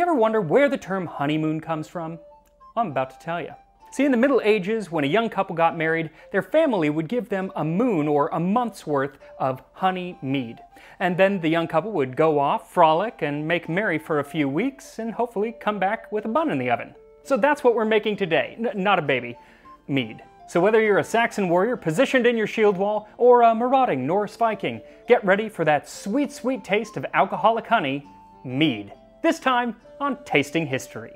You ever wonder where the term honeymoon comes from? I'm about to tell you. See, in the Middle Ages, when a young couple got married, their family would give them a moon or a month's worth of honey mead. And then the young couple would go off, frolic, and make merry for a few weeks, and hopefully come back with a bun in the oven. So that's what we're making today. Not a baby. Mead. So whether you're a Saxon warrior positioned in your shield wall, or a marauding Norse Viking, get ready for that sweet, sweet taste of alcoholic honey, mead. This time on Tasting History.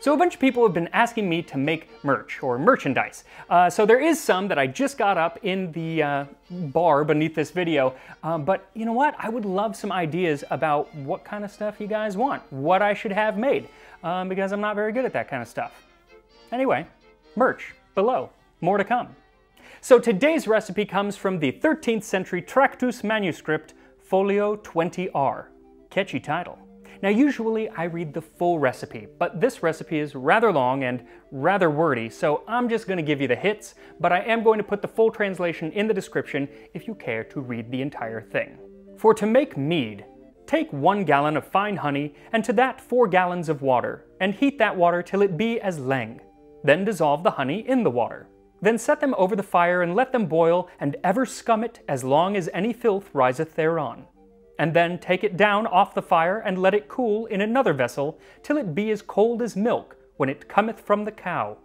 So a bunch of people have been asking me to make merch, or merchandise. So there is some that I just got up in the bar beneath this video, but you know what? I would love some ideas about what kind of stuff you guys want, what I should have made, because I'm not very good at that kind of stuff. Anyway, merch below, more to come. So today's recipe comes from the 13th century Tractatus Manuscript, folio 20R. Catchy title. Now usually I read the full recipe, but this recipe is rather long and rather wordy, so I'm just going to give you the hits, but I am going to put the full translation in the description if you care to read the entire thing. For to make mead, take 1 gallon of fine honey, and to that 4 gallons of water, and heat that water till it be as lang. Then dissolve the honey in the water. Then set them over the fire and let them boil, and ever scum it as long as any filth riseth thereon. And then take it down off the fire and let it cool in another vessel till it be as cold as milk when it cometh from the cow.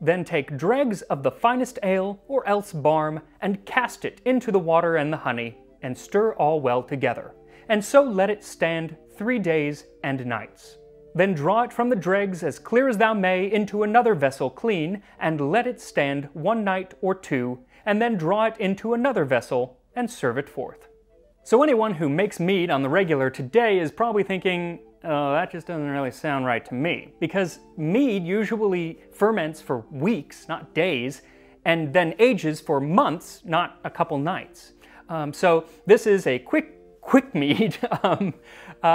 Then take dregs of the finest ale or else barm and cast it into the water and the honey and stir all well together, and so let it stand 3 days and nights. Then draw it from the dregs as clear as thou may into another vessel clean and let it stand 1 night or 2 and then draw it into another vessel and serve it forth. So anyone who makes mead on the regular today is probably thinking, oh, that just doesn't really sound right to me, because mead usually ferments for weeks, not days, and then ages for months, not a couple nights. So this is a quick mead,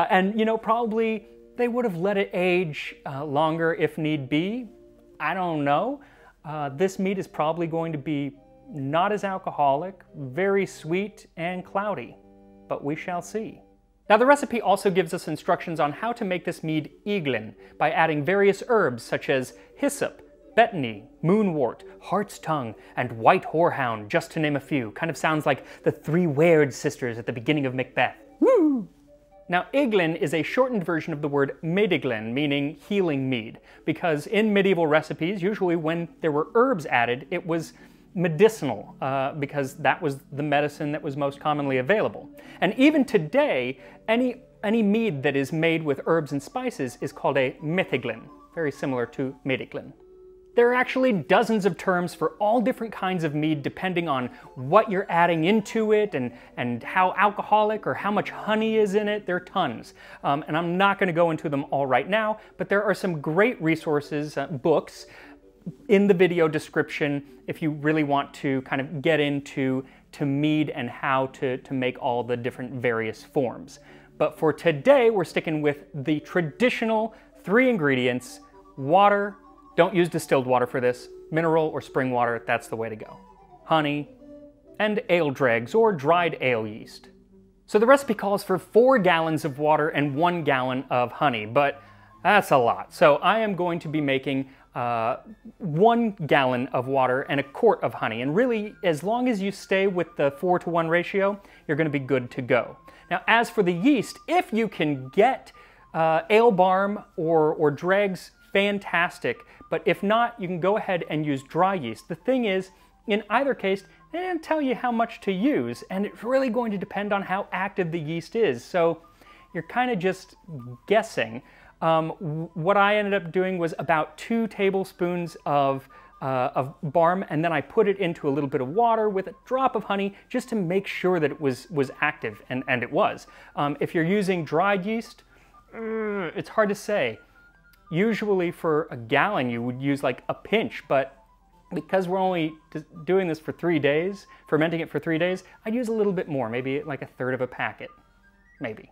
and you know, probably they would have let it age longer if need be. I don't know. This mead is probably going to be not as alcoholic, very sweet and cloudy. But we shall see. Now the recipe also gives us instructions on how to make this mead metheglin by adding various herbs such as hyssop, betony, moonwort, hart's tongue, and white horehound, just to name a few. Kind of sounds like the three weird sisters at the beginning of Macbeth. Woo! Now iglin is a shortened version of the word metheglin, meaning healing mead, because in medieval recipes, usually when there were herbs added, it was medicinal, because that was the medicine that was most commonly available. And even today, any mead that is made with herbs and spices is called a metheglin, very similar to metheglin. There are actually dozens of terms for all different kinds of mead depending on what you're adding into it and how alcoholic or how much honey is in it. There are tons. And I'm not going to go into them all right now, but there are some great resources, books, in the video description if you really want to kind of get into mead and how to make all the different various forms. But for today, we're sticking with the traditional 3 ingredients, water, don't use distilled water for this, mineral or spring water, that's the way to go, honey, and ale dregs or dried ale yeast. So the recipe calls for 4 gallons of water and 1 gallon of honey, but that's a lot. So I am going to be making 1 gallon of water and a quart of honey, and really as long as you stay with the 4-to-1 ratio, you're going to be good to go. Now as for the yeast, if you can get ale barm or dregs, fantastic, but if not, you can go ahead and use dry yeast. The thing is, in either case, they didn't tell you how much to use, and it's really going to depend on how active the yeast is, so you're kind of just guessing. What I ended up doing was about 2 tablespoons of barm, and then I put it into a little bit of water with a drop of honey just to make sure that it was active, and it was. If you're using dried yeast, it's hard to say. Usually for a gallon you would use like a pinch, but because we're only doing this for 3 days, fermenting it for 3 days, I'd use a little bit more, maybe like 1/3 of a packet, maybe.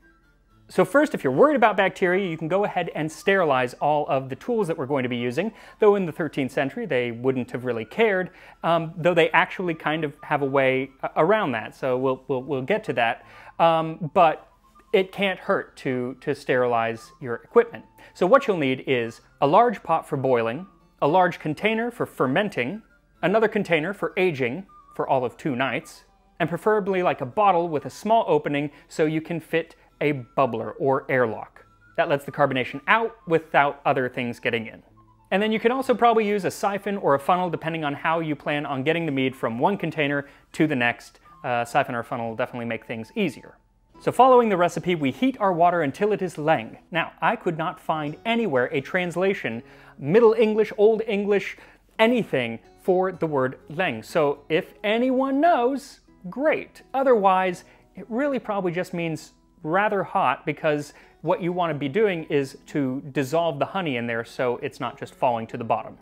So first, if you're worried about bacteria, you can go ahead and sterilize all of the tools that we're going to be using, though in the 13th century they wouldn't have really cared, though they actually kind of have a way around that, so we'll get to that. But it can't hurt to sterilize your equipment. So what you'll need is a large pot for boiling, a large container for fermenting, another container for aging for all of 2 nights, and preferably like a bottle with a small opening so you can fit a bubbler or airlock. That lets the carbonation out without other things getting in. And then you can also probably use a siphon or a funnel depending on how you plan on getting the mead from one container to the next. Siphon or funnel will definitely make things easier. So following the recipe, we heat our water until it is lang. Now, I could not find anywhere a translation, Middle English, Old English, anything for the word lang. So if anyone knows, great. Otherwise, it really probably just means rather hot, because what you want to be doing is to dissolve the honey in there so it's not just falling to the bottom.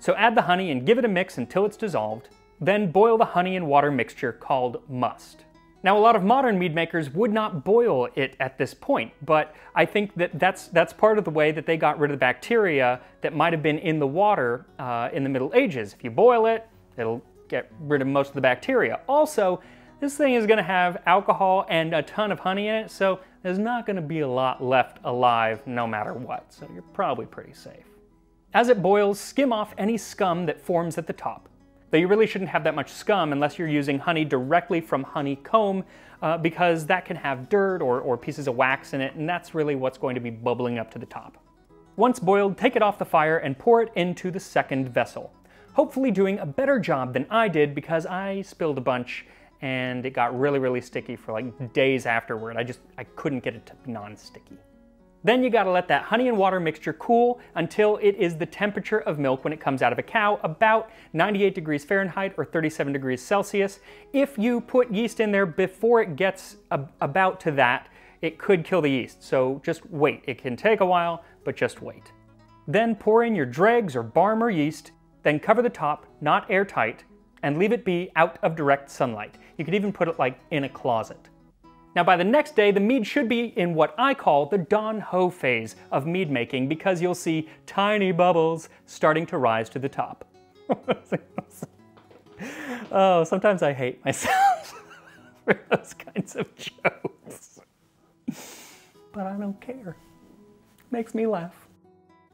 So add the honey and give it a mix until it's dissolved, then boil the honey and water mixture called must. Now, a lot of modern mead makers would not boil it at this point, but I think that that's part of the way that they got rid of the bacteria that might have been in the water in the Middle Ages. If you boil it, it'll get rid of most of the bacteria. Also, this thing is going to have alcohol and a ton of honey in it, so there's not going to be a lot left alive no matter what, so you're probably pretty safe. As it boils, skim off any scum that forms at the top, though you really shouldn't have that much scum unless you're using honey directly from honeycomb, because that can have dirt or pieces of wax in it, and that's really what's going to be bubbling up to the top. Once boiled, take it off the fire and pour it into the second vessel, hopefully doing a better job than I did, because I spilled a bunch and it got really sticky for like days afterward. I couldn't get it to be non-sticky. Then you gotta let that honey and water mixture cool until it is the temperature of milk when it comes out of a cow, about 98 degrees Fahrenheit or 37 degrees Celsius. If you put yeast in there before it gets about to that, it could kill the yeast, so just wait. It can take a while, but just wait. Then pour in your dregs or barm or yeast, then cover the top, not airtight, and leave it be out of direct sunlight. You could even put it like in a closet. Now by the next day, the mead should be in what I call the Don Ho phase of mead making, because you'll see tiny bubbles starting to rise to the top. Oh, sometimes I hate myself for those kinds of jokes. But I don't care. It makes me laugh.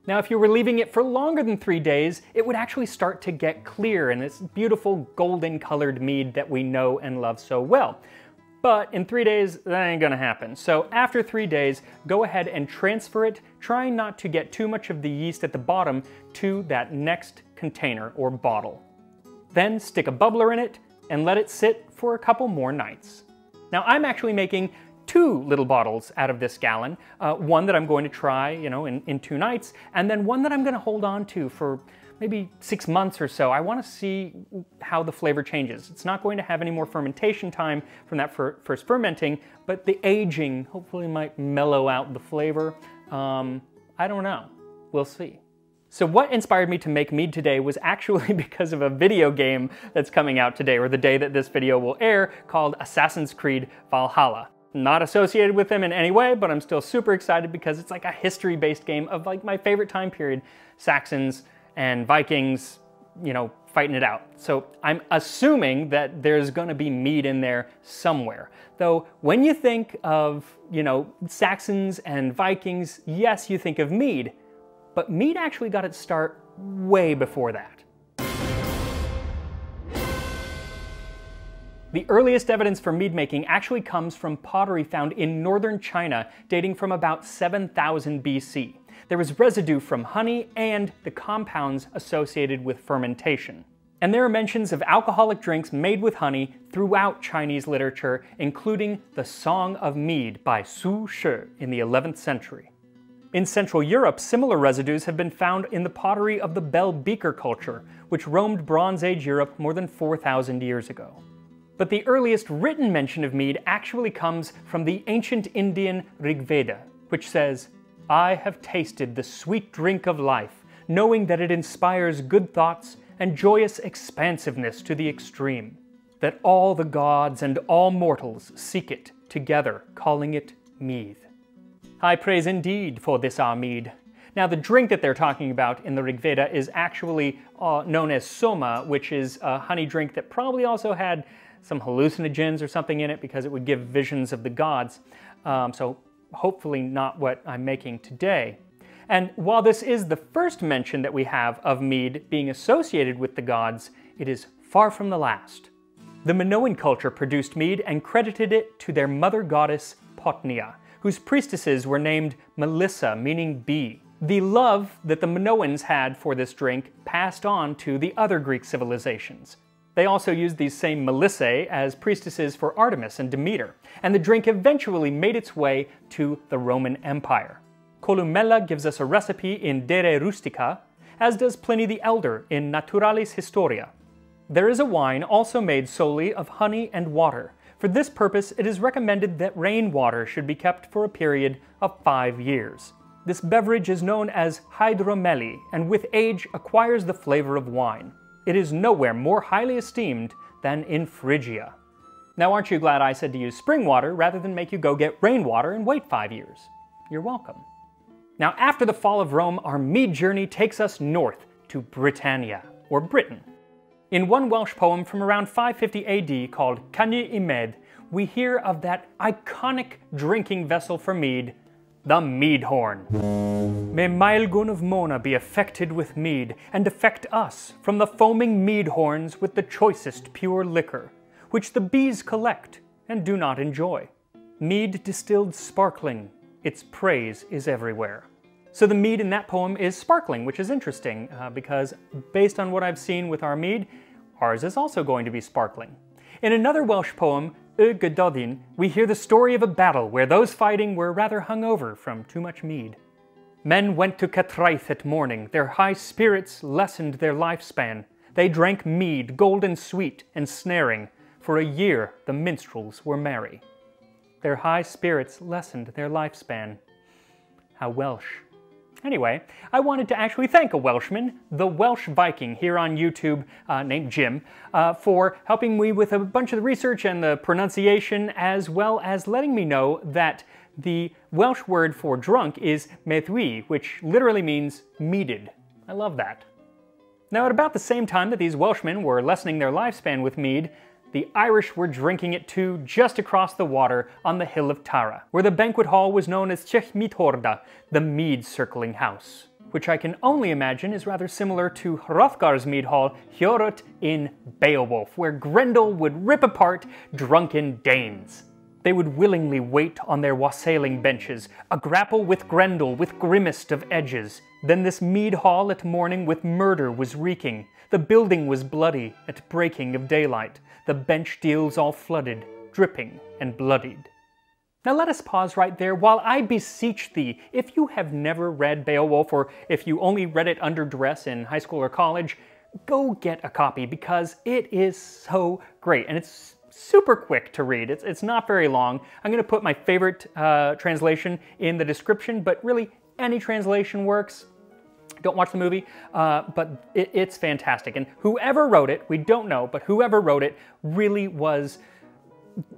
Now, if you were leaving it for longer than 3 days, it would actually start to get clear in this beautiful golden-colored mead that we know and love so well. But in 3 days, that ain't gonna happen. So after 3 days, go ahead and transfer it, trying not to get too much of the yeast at the bottom, to that next container or bottle. Then stick a bubbler in it and let it sit for a couple more nights. Now, I'm actually making 2 little bottles out of this gallon, one that I'm going to try, you know, in 2 nights, and then one that I'm going to hold on to for maybe 6 months or so. I want to see how the flavor changes. It's not going to have any more fermentation time from that first fermenting, but the aging hopefully might mellow out the flavor. I don't know. We'll see. So what inspired me to make mead today was actually because of a video game that's coming out today, or the day that this video will air, called Assassin's Creed Valhalla. Not associated with them in any way, but I'm still super excited because it's like a history-based game of like my favorite time period, Saxons and Vikings, you know, fighting it out. So I'm assuming that there's gonna be mead in there somewhere. Though when you think of, you know, Saxons and Vikings, yes, you think of mead, but mead actually got its start way before that. The earliest evidence for mead making actually comes from pottery found in northern China, dating from about 7000 BC. There was residue from honey and the compounds associated with fermentation. And there are mentions of alcoholic drinks made with honey throughout Chinese literature, including the Song of Mead by Su Shi in the 11th century. In Central Europe, similar residues have been found in the pottery of the bell beaker culture, which roamed Bronze Age Europe more than 4,000 years ago. But the earliest written mention of mead actually comes from the ancient Indian Rigveda, which says, "I have tasted the sweet drink of life, knowing that it inspires good thoughts and joyous expansiveness to the extreme, that all the gods and all mortals seek it together, calling it mead." High praise indeed for this our mead. Now, the drink that they're talking about in the Rigveda is actually known as soma, which is a honey drink that probably also had some hallucinogens or something in it because it would give visions of the gods. So hopefully not what I'm making today. And while this is the first mention that we have of mead being associated with the gods, it is far from the last. The Minoan culture produced mead and credited it to their mother goddess Potnia, whose priestesses were named Melissa, meaning bee. The love that the Minoans had for this drink passed on to the other Greek civilizations. They also used these same Melissae as priestesses for Artemis and Demeter, and the drink eventually made its way to the Roman Empire. Columella gives us a recipe in De Re Rustica, as does Pliny the Elder in Naturalis Historia. There is a wine also made solely of honey and water. For this purpose, it is recommended that rainwater should be kept for a period of 5 years. This beverage is known as hydromeli, and with age acquires the flavor of wine. It is nowhere more highly esteemed than in Phrygia. Now, aren't you glad I said to use spring water rather than make you go get rainwater and wait 5 years? You're welcome. Now, after the fall of Rome, our mead journey takes us north to Britannia, or Britain. In one Welsh poem from around 550 AD called Canu y Med, we hear of that iconic drinking vessel for mead, the mead horn. May Maelgwn of Mona be affected with mead, and affect us from the foaming mead horns with the choicest pure liquor, which the bees collect and do not enjoy. Mead distilled sparkling, its praise is everywhere. So the mead in that poem is sparkling, which is interesting because based on what I've seen with our mead, ours is also going to be sparkling. In another Welsh poem, Gododdin, we hear the story of a battle where those fighting were rather hungover from too much mead. Men went to Catraeth at morning, their high spirits lessened their lifespan. They drank mead, golden sweet and snaring. For a year the minstrels were merry. Their high spirits lessened their lifespan. How Welsh. Anyway, I wanted to actually thank a Welshman, the Welsh Viking, here on YouTube, named Jim, for helping me with a bunch of the research and the pronunciation, as well as letting me know that the Welsh word for drunk is methwi, which literally means meaded. I love that. Now, at about the same time that these Welshmen were lessening their lifespan with mead, the Irish were drinking it too, just across the water on the hill of Tara, where the banquet hall was known as Cech, the mead-circling house, which I can only imagine is rather similar to Hrothgar's mead hall, Hjörut in Beowulf, where Grendel would rip apart drunken Danes. They would willingly wait on their wassailing benches, a grapple with Grendel with grimmest of edges. Then this mead hall at morning with murder was reeking. The building was bloody at breaking of daylight. The bench deals all flooded, dripping and bloodied. Now let us pause right there while I beseech thee, if you have never read Beowulf, or if you only read it under duress in high school or college, go get a copy because it is so great. And it's super quick to read. It's not very long. I'm going to put my favorite translation in the description, but really any translation works. Don't watch the movie, but it's fantastic. And whoever wrote it, we don't know, but whoever wrote it really was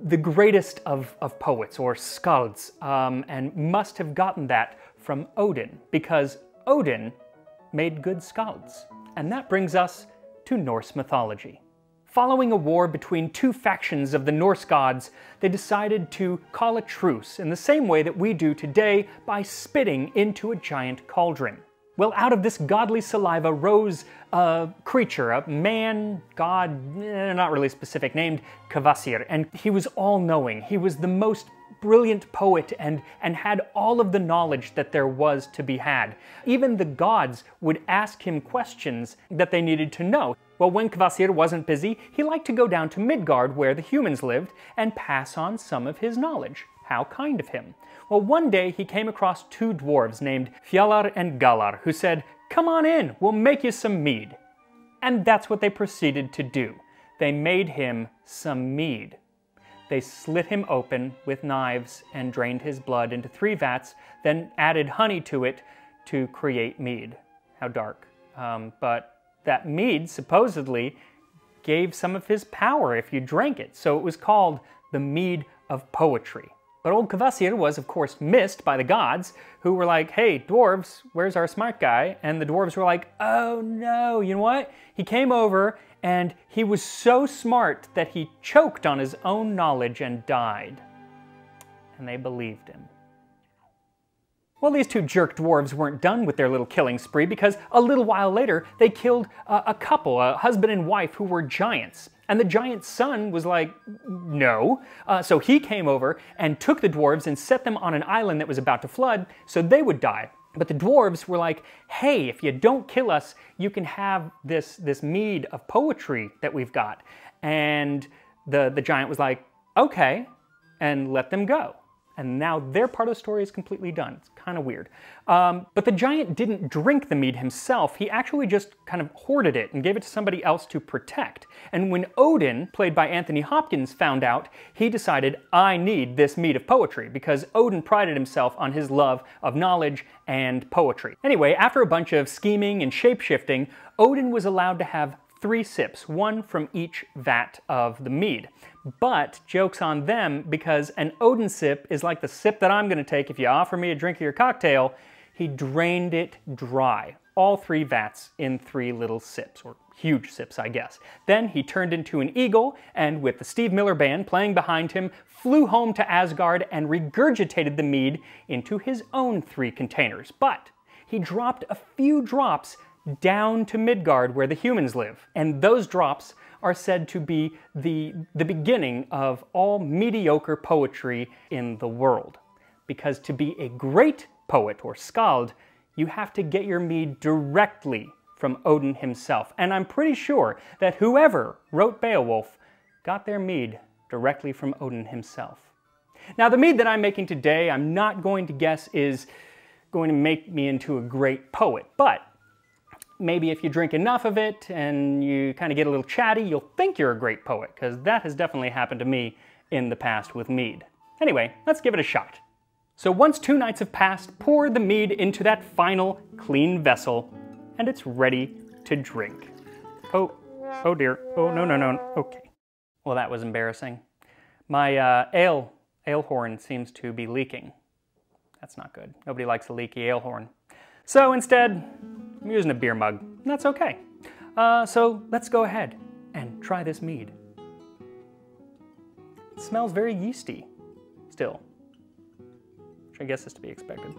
the greatest of poets, or skalds, and must have gotten that from Odin, because Odin made good skalds. And that brings us to Norse mythology. Following a war between two factions of the Norse gods, they decided to call a truce in the same way that we do today by spitting into a giant cauldron. Well, out of this godly saliva rose a creature, a man, god, not really specific, named Kvasir, and he was all-knowing. He was the most brilliant poet and had all of the knowledge that there was to be had. Even the gods would ask him questions that they needed to know. Well, when Kvasir wasn't busy, he liked to go down to Midgard, where the humans lived, and pass on some of his knowledge. How kind of him. Well, one day he came across two dwarves named Fialar and Galar, who said, "Come on in, we'll make you some mead." And that's what they proceeded to do. They made him some mead. They slit him open with knives and drained his blood into 3 vats, then added honey to it to create mead. How dark. But that mead supposedly gave some of his power if you drank it, so it was called the mead of poetry. But old Kvasir was, of course, missed by the gods, who were like, hey, dwarves, where's our smart guy? And the dwarves were like, oh no, you know what? He came over and he was so smart that he choked on his own knowledge and died. And they believed him. Well, these two jerk dwarves weren't done with their little killing spree, because a little while later, they killed a couple, a husband and wife, who were giants. And the giant's son was like, no. So he came over and took the dwarves and set them on an island that was about to flood so they would die. But the dwarves were like, hey, if you don't kill us, you can have this mead of poetry that we've got. And the giant was like, okay, and let them go. And now their part of the story is completely done. It's kind of weird. But the giant didn't drink the mead himself. He actually just kind of hoarded it and gave it to somebody else to protect. And when Odin, played by Anthony Hopkins, found out, he decided, I need this mead of poetry, because Odin prided himself on his love of knowledge and poetry. Anyway, after a bunch of scheming and shape-shifting, Odin was allowed to have 3 sips, one from each vat of the mead. But joke's on them, because an Odin sip is like the sip that I'm gonna take if you offer me a drink of your cocktail. He drained it dry, all 3 vats in 3 little sips, or huge sips, I guess. Then he turned into an eagle, and with the Steve Miller Band playing behind him, flew home to Asgard and regurgitated the mead into his own 3 containers. But he dropped a few drops down to Midgard, where the humans live. And those drops are said to be the beginning of all mediocre poetry in the world. Because to be a great poet, or skald, you have to get your mead directly from Odin himself. And I'm pretty sure that whoever wrote Beowulf got their mead directly from Odin himself. Now, the mead that I'm making today, I'm not going to guess is going to make me into a great poet, but maybe if you drink enough of it and you kind of get a little chatty, you'll think you're a great poet, because that has definitely happened to me in the past with mead. Anyway, let's give it a shot. So once 2 nights have passed, pour the mead into that final clean vessel, and it's ready to drink. Oh dear. Oh, no, okay. Well, that was embarrassing. My ale horn seems to be leaking. That's not good. Nobody likes a leaky ale horn. So instead, I'm using a beer mug. That's okay. So let's go ahead and try this mead. It smells very yeasty still, which I guess is to be expected.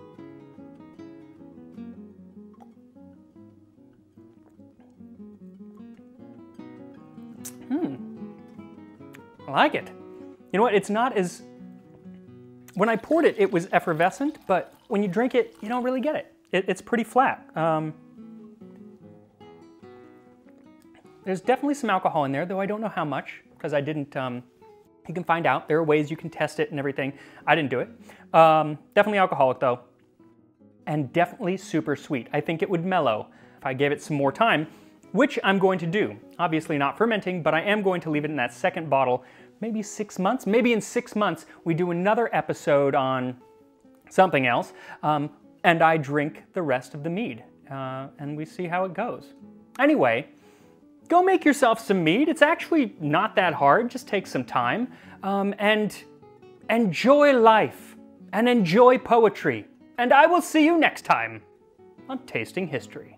I like it. You know what, it's not as... When I poured it, it was effervescent, but when you drink it, you don't really get it. It's pretty flat. There's definitely some alcohol in there, though I don't know how much, because I didn't, you can find out. There are ways you can test it and everything. I didn't do it. Definitely alcoholic, though, and definitely super sweet. I think it would mellow if I gave it some more time, which I'm going to do. Obviously not fermenting, but I am going to leave it in that second bottle. Maybe 6 months? Maybe in 6 months we do another episode on something else. And I drink the rest of the mead, and we see how it goes. Anyway, go make yourself some mead. It's actually not that hard, just take some time, and enjoy life, and enjoy poetry. And I will see you next time on Tasting History.